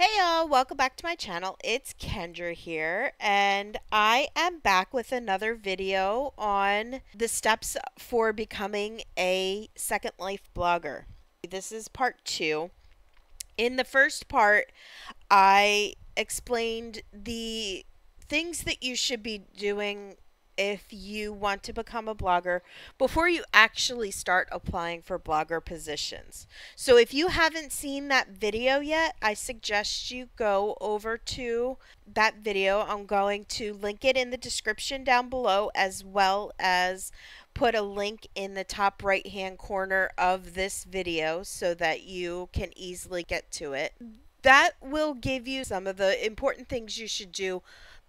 Hey y'all, welcome back to my channel. It's Kendra here, and I am back with another video on the steps for becoming a Second Life blogger. This is part 2. In the first part, I explained the things that you should be doing if you want to become a blogger before you actually start applying for blogger positions. So if you haven't seen that video yet, I suggest you go over to that video. I'm going to link it in the description down below, as well as put a link in the top right hand corner of this video so that you can easily get to it. That will give you some of the important things you should do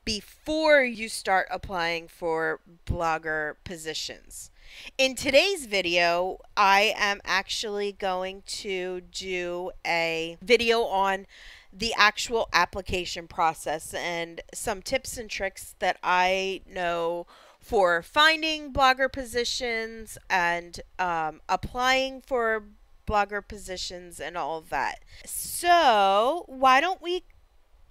before you start applying for blogger positions. In today's video, I am actually going to do a video on the actual application process and some tips and tricks that I know for finding blogger positions and applying for blogger positions and all of that. So why don't we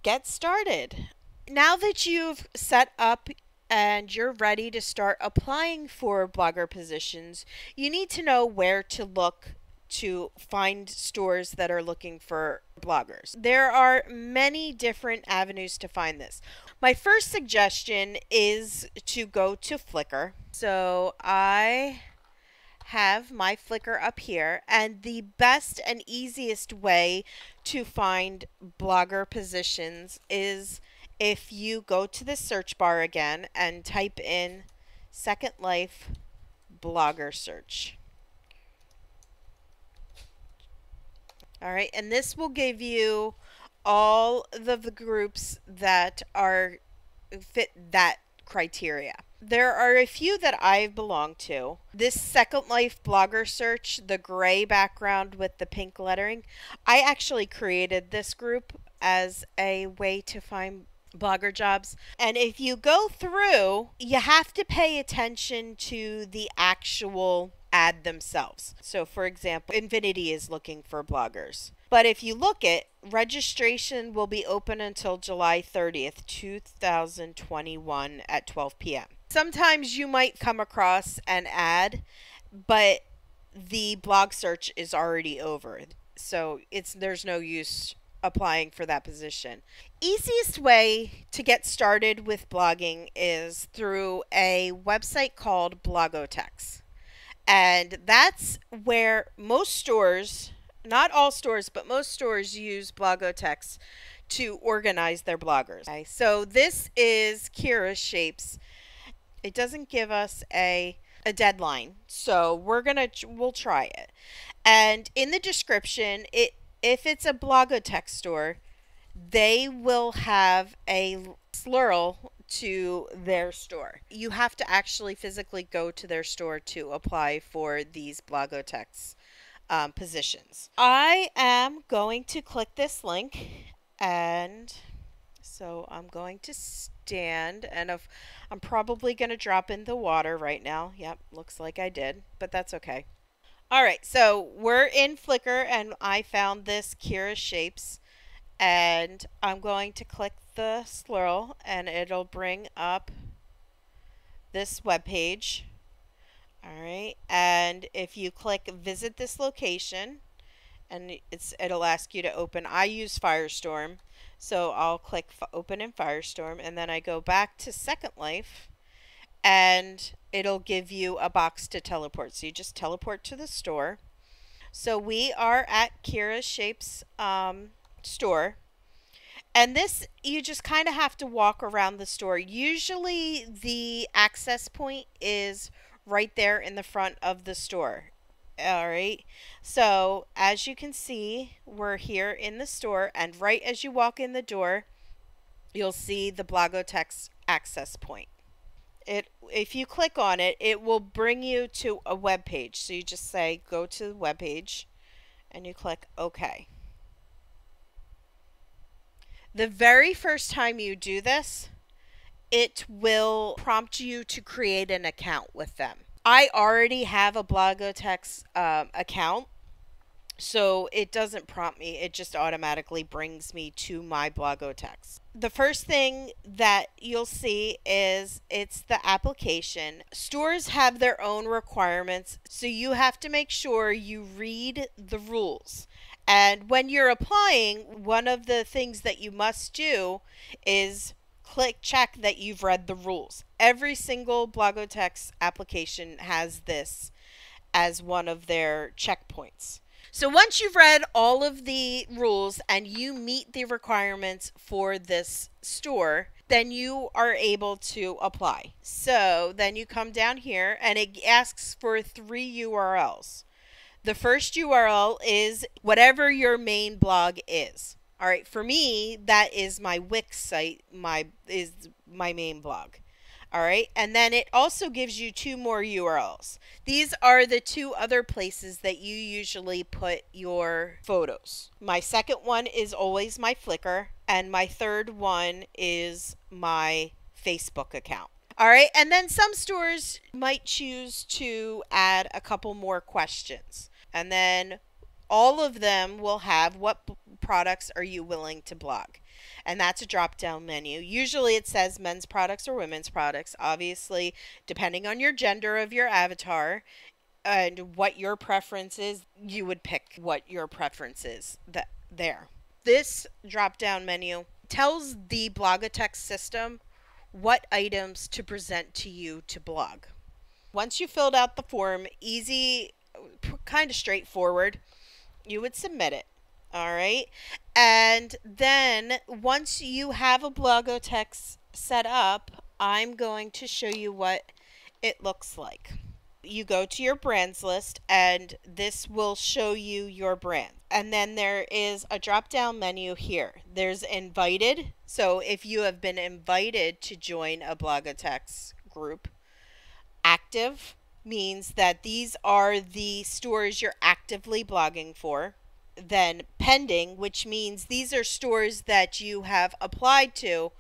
get started? Now that you've set up and you're ready to start applying for blogger positions, you need to know where to look to find stores that are looking for bloggers. There are many different avenues to find this. My first suggestion is to go to Flickr. So I have my Flickr up here, and the best and easiest way to find blogger positions is if you go to the search bar again and type in Second Life blogger search. All right, and this will give you all of the groups that are fit that criteria. There are a few that I belong to. This Second Life blogger search, the gray background with the pink lettering, I actually created this group as a way to find blogger jobs. And if you go through, you have to pay attention to the actual ad themselves. So for example, Infinity is looking for bloggers. But if you look at, registration will be open until July 30th, 2021 at 12 p.m. Sometimes you might come across an ad, but the blog search is already over. So there's no use applying for that position. Easiest way to get started with blogging is through a website called Blogotex. And that's where most stores, not all stores, but most stores use Blogotex to organize their bloggers. Okay, so this is Kira Shapes. It doesn't give us a deadline, so we'll try it. And in the description, if it's a Blogotex store, they will have a URL to their store. You have to actually physically go to their store to apply for these Blogotex positions. I am going to click this link, and so I'm going to stand, and I'm probably going to drop in the water right now. Yep, looks like I did, but that's okay. All right, so we're in Flickr, and I found this Kira Shapes, and I'm going to click the swirl, and it'll bring up this web page. All right, and if you click visit this location, and it'll ask you to open. I use Firestorm, so I'll click open in Firestorm, and then I go back to Second Life, and it'll give you a box to teleport. So you just teleport to the store. So we are at Kira Shapes store. And this, you just kind of have to walk around the store. Usually the access point is right there in the front of the store. All right. So as you can see, we're here in the store. And right as you walk in the door, you'll see the Blogotex access point. If you click on it, it will bring you to a web page. So you just say go to the web page, and you click OK. The very first time you do this, it will prompt you to create an account with them. I already have a Blogotex account, So it doesn't prompt me. It just automatically brings me to my Blogotex. The first thing that you'll see is it's the application. Stores have their own requirements, so you have to make sure you read the rules. And when you're applying, one of the things that you must do is click check that you've read the rules. Every single Blogotex application has this as one of their checkpoints. So once you've read all of the rules and you meet the requirements for this store, then you are able to apply. So then you come down here and it asks for 3 URLs. The first URL is whatever your main blog is. All right, for me, that is my Wix site, is my main blog. All right, and then it also gives you 2 more URLs. These are the 2 other places that you usually put your photos. My second one is always my Flickr, and my third one is my Facebook account. All right, and then some stores might choose to add a couple more questions, and then all of them will have what products are you willing to blog. And that's a drop-down menu. Usually it says men's products or women's products. Obviously, depending on your gender of your avatar and what your preference is, you would pick what your preference is there. This drop-down menu tells the Blogotex system what items to present to you to blog. Once you filled out the form, easy, kind of straightforward, you would submit it. All right. And then once you have a Blogotex set up, I'm going to show you what it looks like. You go to your brands list and this will show you your brand. And then there is a drop down menu here. There's invited. So if you have been invited to join a Blogotex group, active means that these are the stores you're actively blogging for. Then pending, which means these are stores that you have applied to,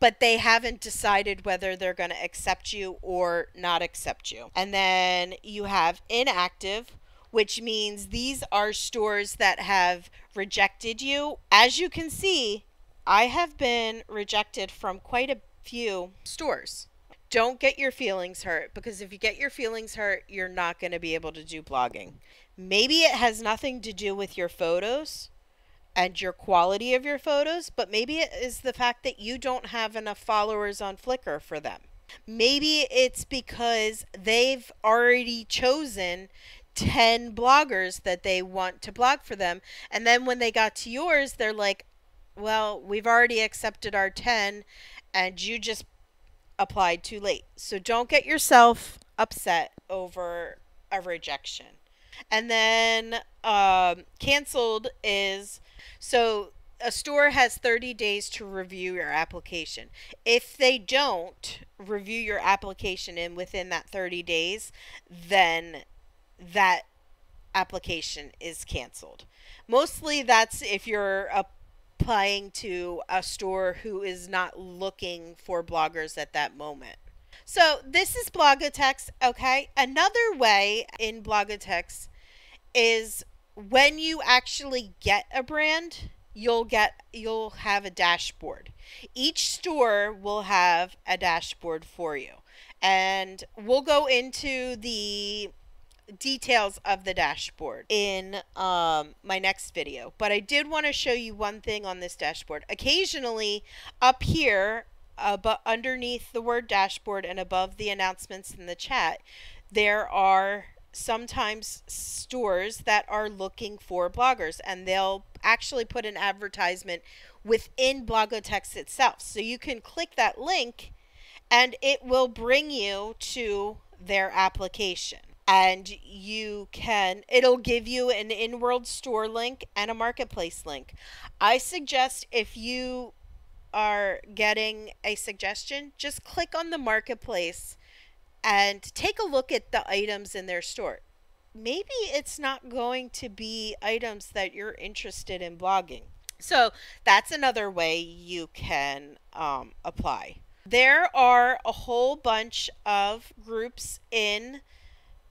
but they haven't decided whether they're going to accept you or not accept you. And then you have inactive, which means these are stores that have rejected you. As you can see, I have been rejected from quite a few stores. Don't get your feelings hurt, because if you get your feelings hurt, you're not going to be able to do blogging. Maybe it has nothing to do with your photos and your quality of your photos, but maybe it is the fact that you don't have enough followers on Flickr for them. Maybe it's because they've already chosen 10 bloggers that they want to blog for them. And then when they got to yours, they're like, well, we've already accepted our 10 and you just applied too late. So don't get yourself upset over a rejection. And then canceled is, so a store has 30 days to review your application. If they don't review your application within that 30 days, then that application is canceled. Mostly that's if you're applying to a store who is not looking for bloggers at that moment. So this is Blogotex, okay? Another way in Blogotex is when you actually get a brand, you'll have a dashboard. Each store will have a dashboard for you. And we'll go into the details of the dashboard in my next video. But I did want to show you one thing on this dashboard. Occasionally up here, but underneath the word dashboard and above the announcements in the chat, there are sometimes stores that are looking for bloggers, and they'll actually put an advertisement within Blogotex itself. So you can click that link and it will bring you to their application. And you can, it'll give you an in-world store link and a marketplace link. I suggest if you are getting a suggestion, just click on the marketplace and take a look at the items in their store. Maybe it's not going to be items that you're interested in blogging. So that's another way you can apply. There are a whole bunch of groups in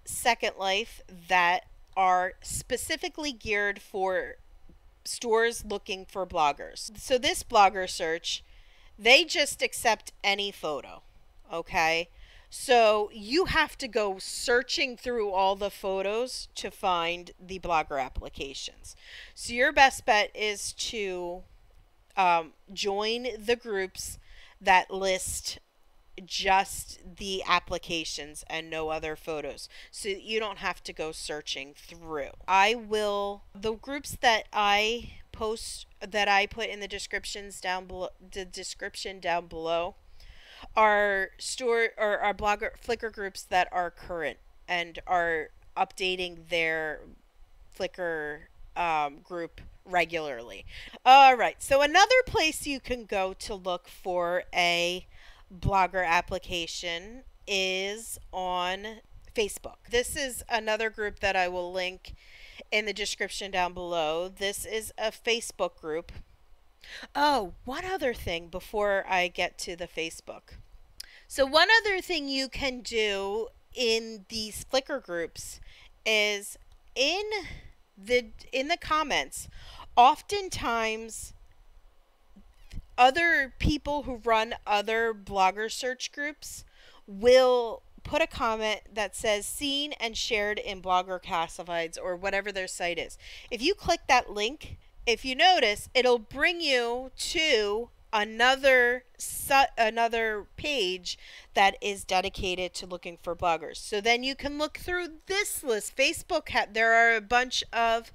Second Life that are specifically geared for stores looking for bloggers. So this blogger search, they just accept any photo, okay? So you have to go searching through all the photos to find the blogger applications. So your best bet is to join the groups that list just the applications and no other photos, so you don't have to go searching through. The groups that I post, that I put in the descriptions down below, are our blogger Flickr groups that are current and are updating their Flickr group regularly. All right, so another place you can go to look for a blogger application is on Facebook. This is another group that I will link in the description down below. This is a Facebook group. Oh, one other thing before I get to the Facebook. So one other thing you can do in these Flickr groups is in the comments, oftentimes other people who run other blogger search groups will put a comment that says seen and shared in blogger classifieds or whatever their site is. If you click that link, if you notice, it'll bring you to another page that is dedicated to looking for bloggers. So then you can look through this list. There are a bunch of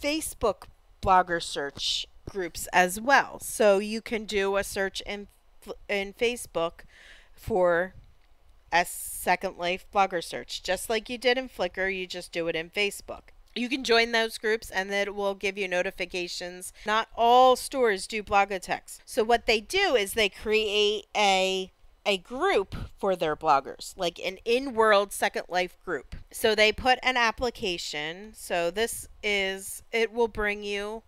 Facebook blogger search groups as well. So you can do a search in Facebook for a Second Life blogger search. Just like you did in Flickr, you just do it in Facebook. You can join those groups and it will give you notifications. Not all stores do Blogotex. So what they do is they create a group for their bloggers, like an in-world Second Life group. So they put an application. So this is, it will bring you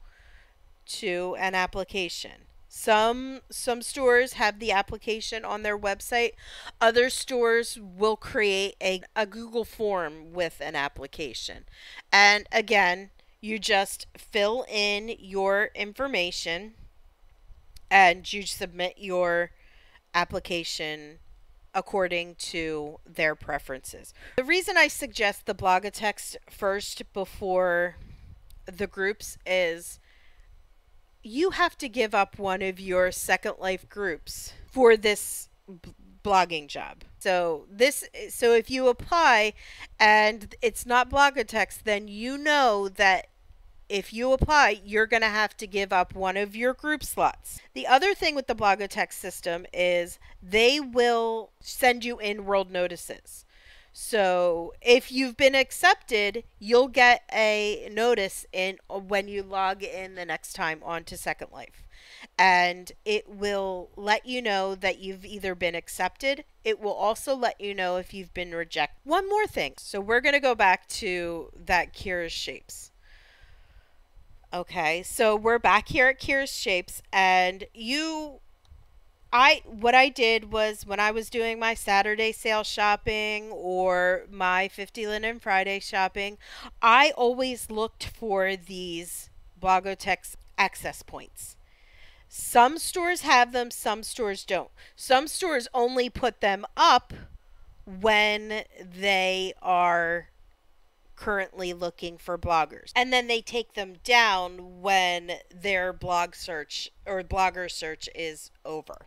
to an application. Some stores have the application on their website. Other stores will create a Google form with an application. And again, you just fill in your information and you submit your application according to their preferences. The reason I suggest the Blogotex first before the groups is you have to give up one of your Second Life groups for this blogging job. So if you apply and it's not Blogotex, then you know that if you apply, you're going to have to give up one of your group slots. The other thing with the Blogotex system is they will send you in-world notices. So if you've been accepted, you'll get a notice when you log in the next time onto Second Life. And it will let you know that you've either been accepted. It will also let you know if you've been rejected. One more thing. So we're going to go back to that Kira Shapes. Okay, so we're back here at Kira Shapes, and what I did was when I was doing my Saturday sale shopping or my 50 Linden Friday shopping, I always looked for these Blogotex access points. Some stores have them, some stores don't. Some stores only put them up when they are currently looking for bloggers, and then they take them down when their blog search or blogger search is over.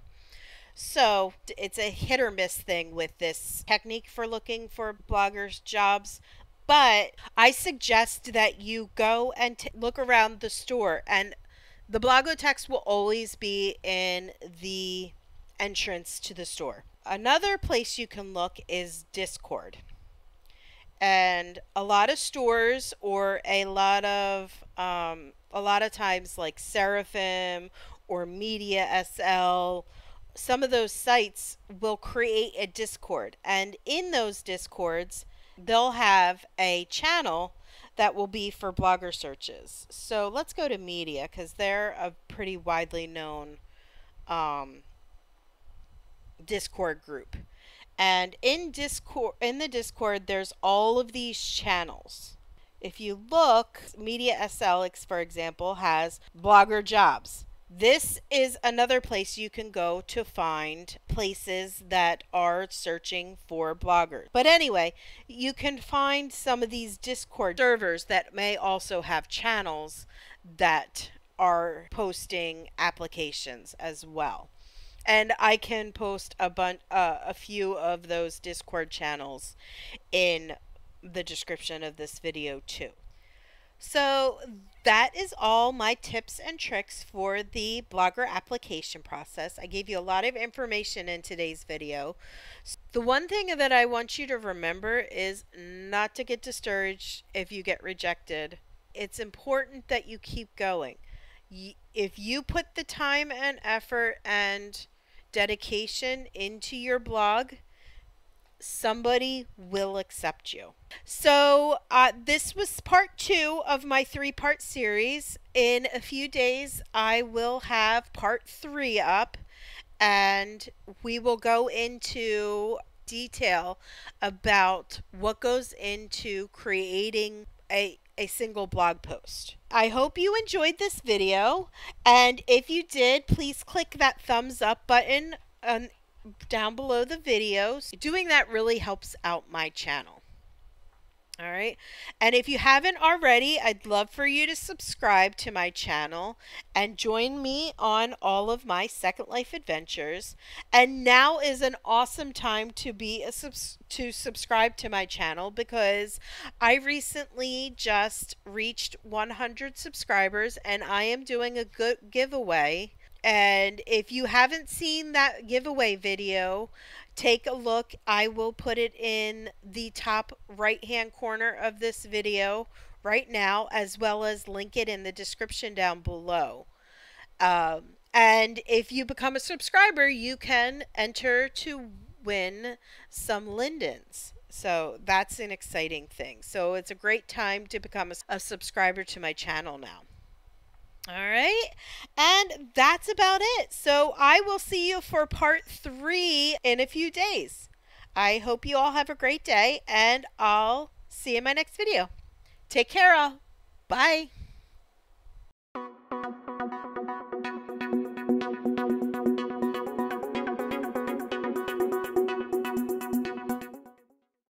So it's a hit or miss thing with this technique for looking for bloggers' jobs, but I suggest that you go and look around the store, and the Blogotex will always be in the entrance to the store. Another place you can look is Discord. And a lot of stores or a lot of times like Seraphim or Media SLX, some of those sites will create a Discord, and in those Discords, they'll have a channel that will be for blogger searches. So let's go to Media, because they're a pretty widely known Discord group. And in the Discord, there's all of these channels. If you look, Media SLX, for example, has blogger jobs. This is another place you can go to find places that are searching for bloggers. But anyway, you can find some of these Discord servers that may also have channels that are posting applications as well. And I can post a few of those Discord channels in the description of this video too. So that is all my tips and tricks for the blogger application process. I gave you a lot of information in today's video. The one thing that I want you to remember is not to get discouraged if you get rejected. It's important that you keep going. If you put the time and effort and dedication into your blog, somebody will accept you. So this was part 2 of my 3-part series. In a few days, I will have part 3 up, and we will go into detail about what goes into creating a single blog post. I hope you enjoyed this video, and if you did, please click that thumbs up button down below the videos. Doing that really helps out my channel. All right, and if you haven't already, I'd love for you to subscribe to my channel and join me on all of my Second Life adventures. And now is an awesome time to be subscribe to my channel, because I recently just reached 100 subscribers, and I am doing a good giveaway. And if you haven't seen that giveaway video, take a look. I will put it in the top right-hand corner of this video right now, as well as link it in the description down below. And if you become a subscriber, you can enter to win some Lindens. So that's an exciting thing. So it's a great time to become a subscriber to my channel now. All right, and that's about it. So I will see you for part 3 in a few days. I hope you all have a great day, and I'll see you in my next video. Take care all. Bye.